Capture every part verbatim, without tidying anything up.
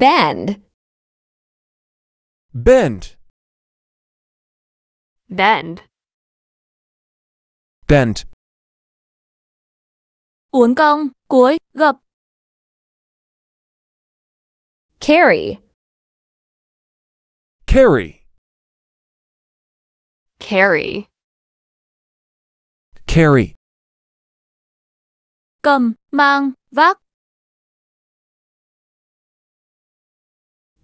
Bend. Bend. Bend. Bend. Uốn cong, cúi, gập. Carry. Carry. Carry. Carry. Cầm, mang, vác.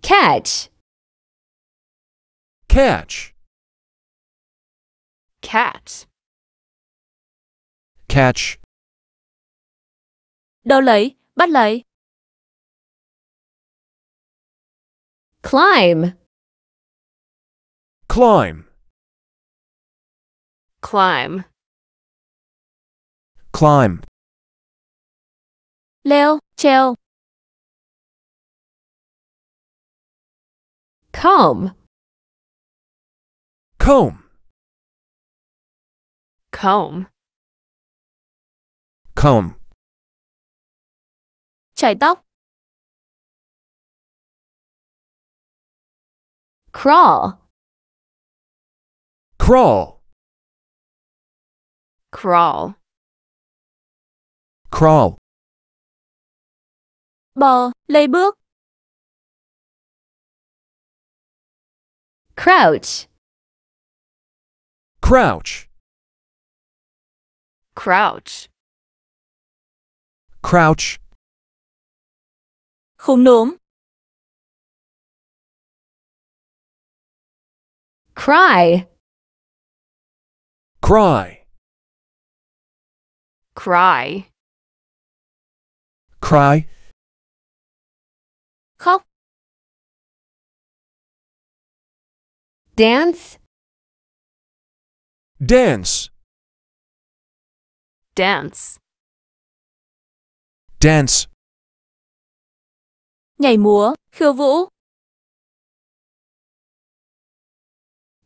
Catch. Catch. Cat. Catch. Đâu lấy, bắt lấy. Climb. Climb. Climb. Climb. Leo, treo. Comb. Comb. Comb. Comb. Chải tóc. Crawl. Crawl. Crawl. Crawl. Bò, lê bước. Crouch. Crouch. Crouch. Crouch. Khúm núm. Cry. Cry. Cry. Cry. Khóc. Dance. Dance. Dance. Dance. Nhảy múa, khiêu vũ.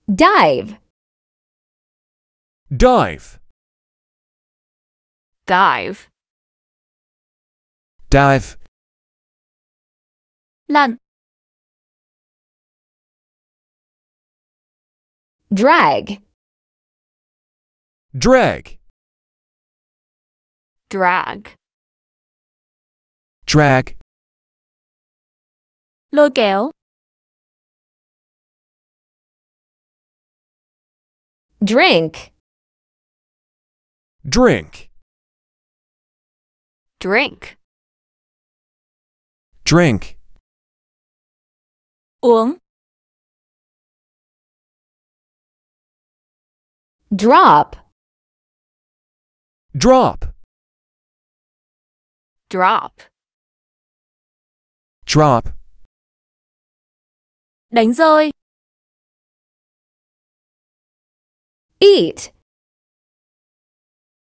Dive. Dive. Dive. Dive. Lặn. Drag. Drag. Drag. Drag. Lôi kéo. Drink. Drink. Drink. Drink. Uống. Drop. Drop. Drop. Drop. Đánh rơi. Eat.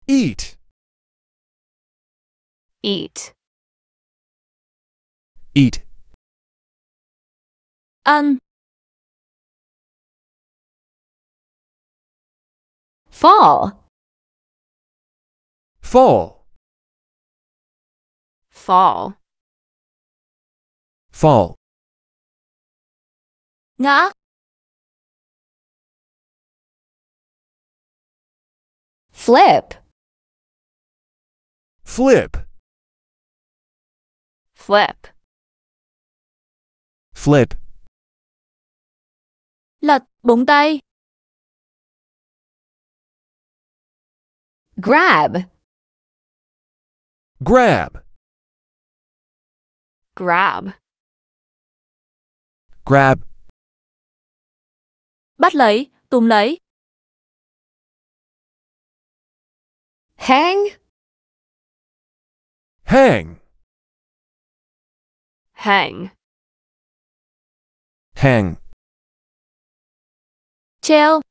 Eat. Eat. Eat. Ăn. Fall. Fall. Fall. Fall. Ngã. Flip. Flip. Flip. Flip. Lật búng tay. Grab. Grab. Grab. Grab. Bắt lấy, túm lấy. Hang. Hang. Hang. Hang. Treo.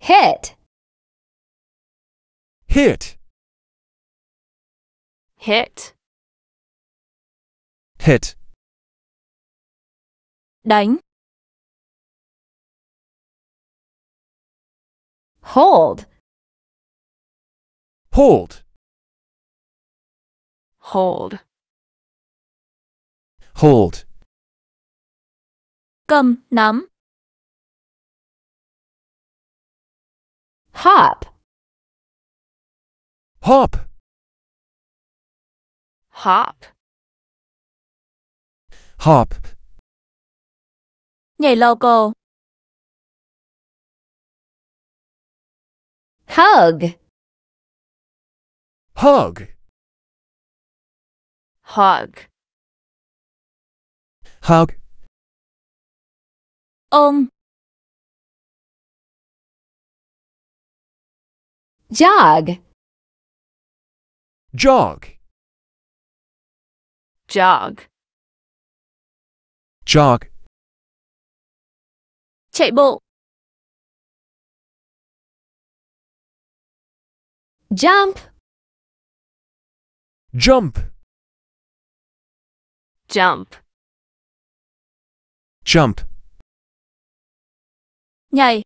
Hit. Hit. Hit. Hit. Đánh. Hold. Hold. Hold. Hold. Cầm, nắm. Hop. Hop. Hop. Hop. Nhảy lầu cầu. Hug. Hug. Hug. Hug. Ông. Jog. Jog. Jog. Jog. Chạy bộ. Jump. Jump. Jump. Jump. Nhảy.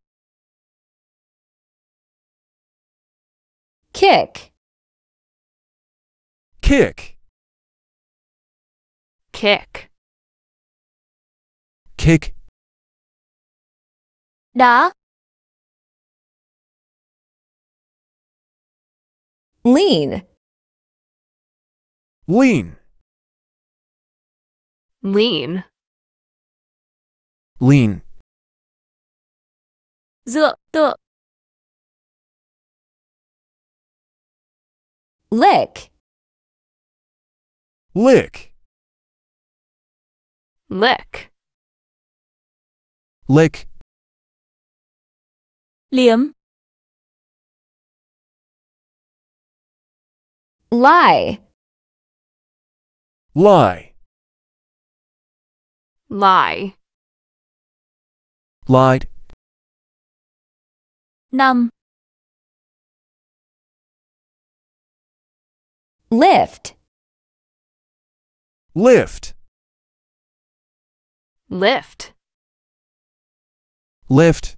Kick. Kick. Kick. Kick. Đá. Lean. Lean. Lean. Lean. Dựa, tựa. Lick. Lick. Lick. Lick. Liếm. Lie. Lie. Lie. Lied. Nằm. Lift. Lift. Lift. Lift.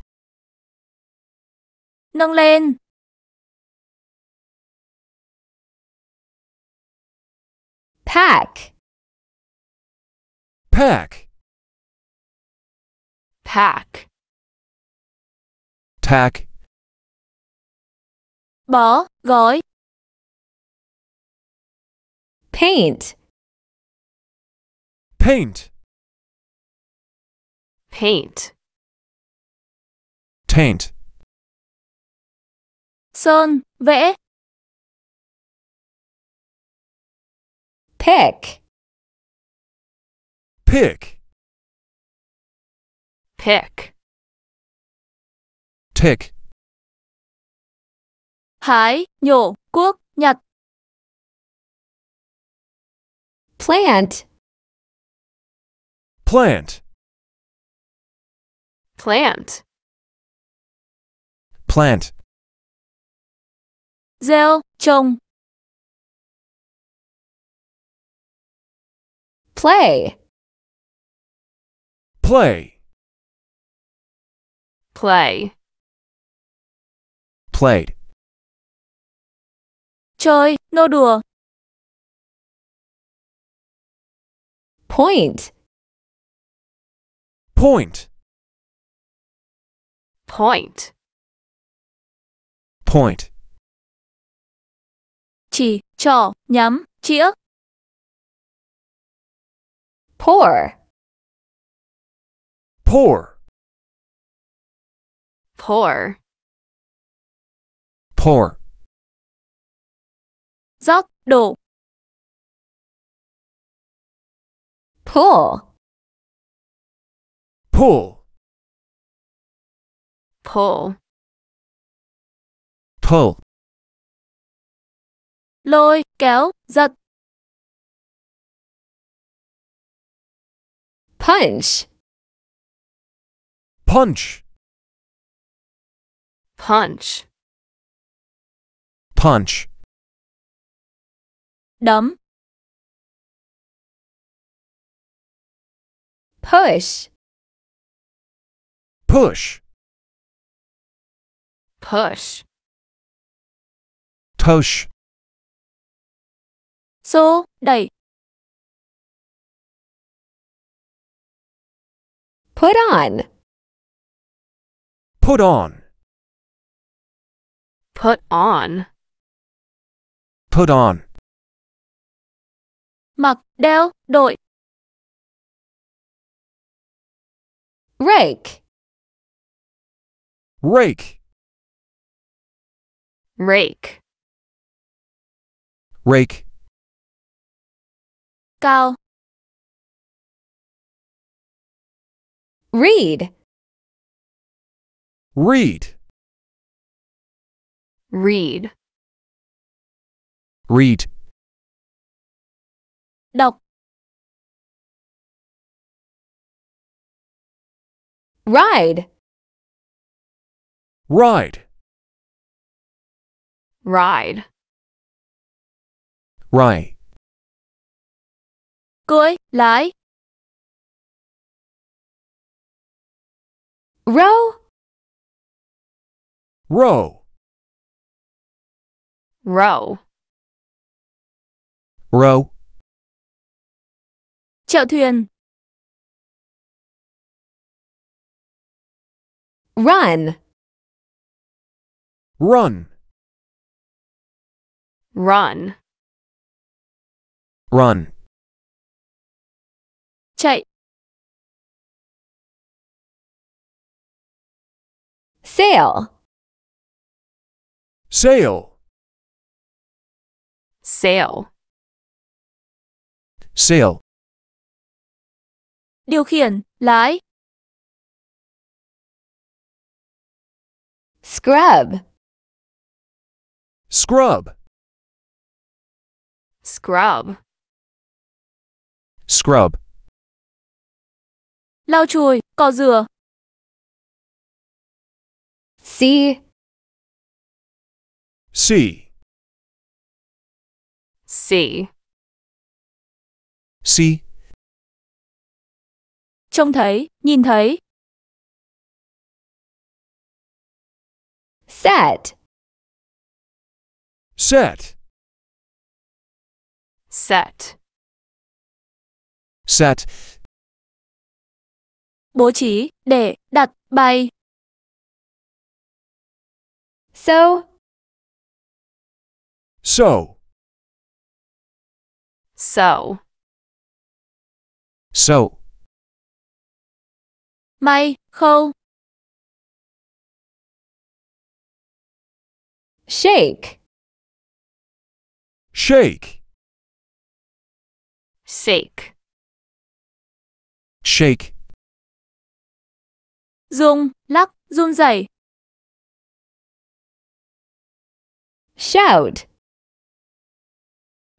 Nâng lên. Pack. Pack. Pack. Pack. Bỏ, gói. Paint. Paint. Paint. Taint. Sơn, vẽ. Pick. Pick. Pick. Tick. Hái, nhổ, cuốc, nhặt. Plant. Plant. Plant. Plant. Gieo, trồng. Play. Play. Play. Played. Chơi, nô đùa. Point. Point. Point. Point. Chỉ, trỏ, nhắm, chĩa. Pour. Pour. Pour. Pour. Rót, đổ. Pull. Pull. Pull. Pull. Lôi, kéo, giật. Punch. Punch. Punch. Punch. Đấm. Push. Push. Push. Push. xô, đẩy. Put on. Put on. Put on. Put on. Mặc, đeo, đội. Rake. Rake. Rake. Rake. Cao. Read. Read. Read. Read. Đọc. Ride. Ride. Ride. Ride. Cưỡi, lái. Row. Row. Row. Row. Chèo thuyền. Run. Run. Run. Run. Chạy. Sail. Sail. Sail. Sail. Điều khiển, lái. Scrub. Scrub. Scrub. Scrub. Lau chùi, cọ rửa. See. See. See. See. Trông thấy, nhìn thấy. Set. Set. Set. Set. Bố trí, để, đặt, bày. So. So. So. So. May, khâu. Shake. Shake. Shake. Shake. Rung, lắc, run rẩy. Shout.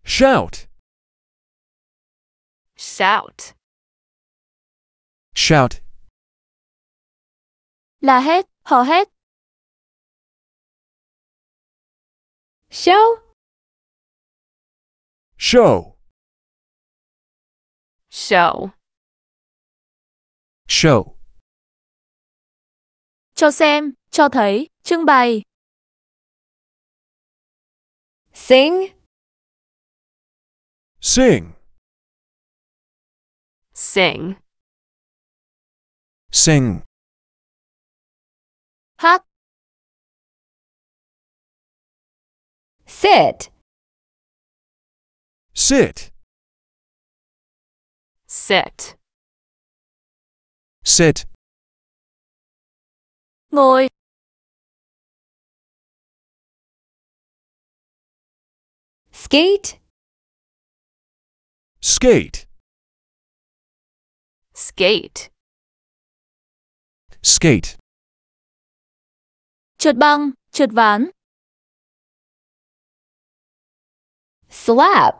Shout. Shout. Shout. La hét, hò hét. Show. Show. Show. Show. Cho xem, cho thấy, trưng bày. Sing. Sing. Sing. Sing. Hát. Sit. Sit. Sit. Sit. Ngồi. Skate. Skate. Skate. Skate. Trượt băng, trượt ván. Slap.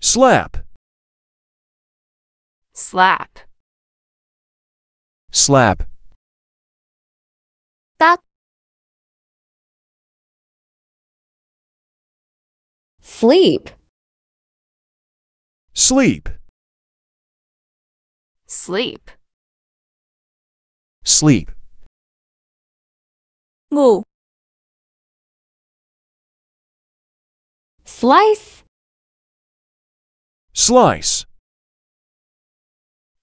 Slap. Slap. Slap. Tát. Sleep. Sleep. Sleep. Sleep. Ngủ. Slice. Slice.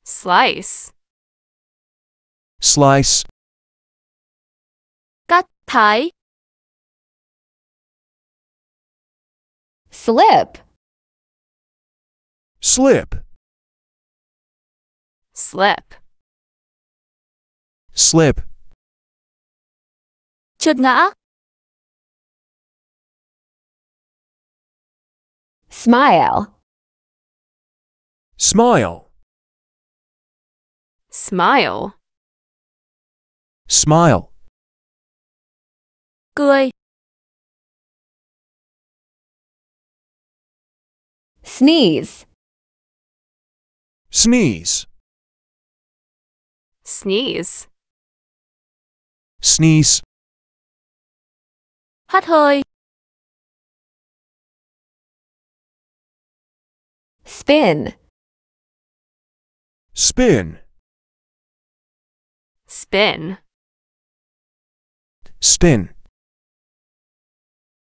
Slice. Slice. Cut tie. Slip. Slip. Slip. Slip. Trượt ngã. Smile. Smile. Smile. Smile. Cười. Sneeze. Sneeze. Sneeze. Sneeze. Hắt hơi. Spin. Spin. Spin. Spin.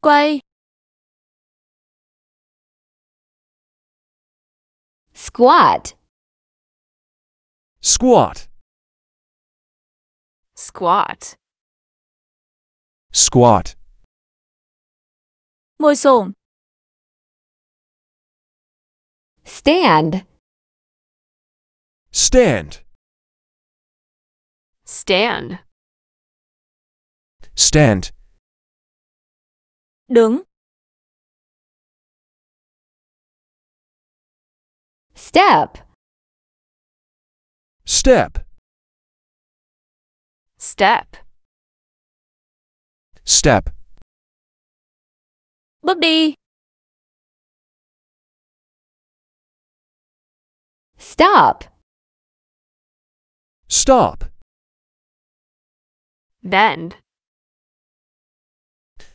Quay. Squat. Squat. Squat. Squat. Ngồi xổm. Stand. Stand. Stand. Stand. Đứng. Step. Step. Step. Step. Bước đi. Stop. Stop. Bend.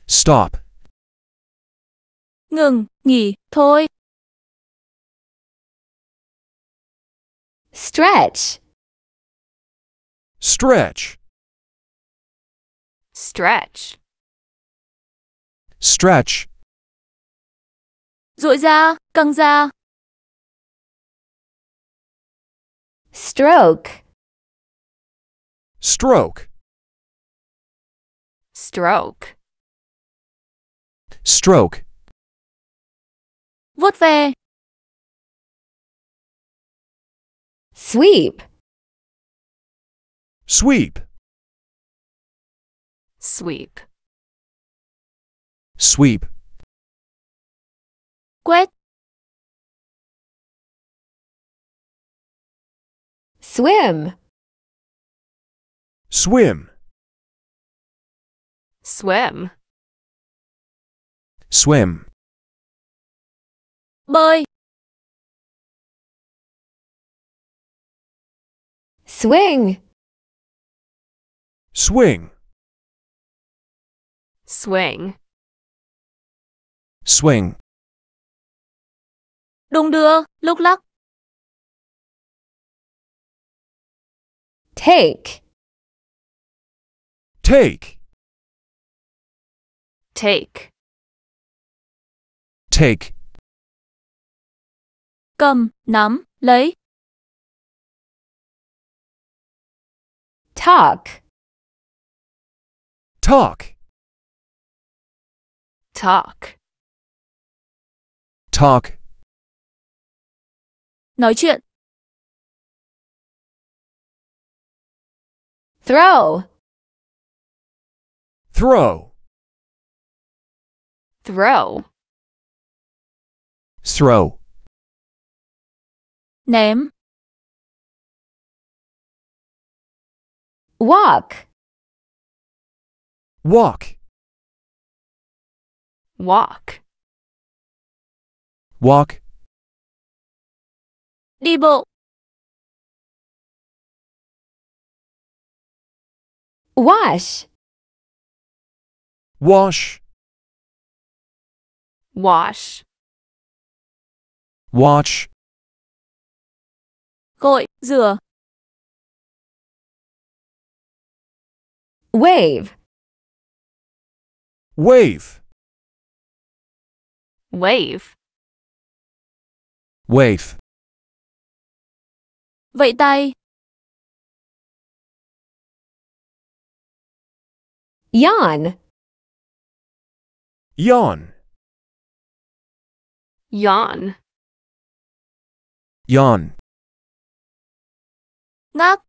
Stop. Ngừng, nghỉ, thôi. Stretch. Stretch. Stretch. Stretch. Duỗi ra, căng ra. Stroke. Stroke. Stroke. Stroke. Vuốt ve. Sweep. Sweep. Sweep. Sweep. Quét. Swim. Swim. Swim. Swim. Bơi. Swing. Swing. Swing. Swing. Đung đưa, lúc lắc. Take. Take. Take. Take. Cầm, nắm, lấy. Talk. Talk. Talk. Talk. Nói chuyện. Throw. Throw. Throw. Throw. Ném. Walk. Walk. Walk. Walk. Đi bộ. Wash. Wash. Wash. Wash. Gội, rửa. Wave. Wave. Wave. Wave. Vậy tay. Yawn. Yawn. Yawn. Yawn. Ngáp.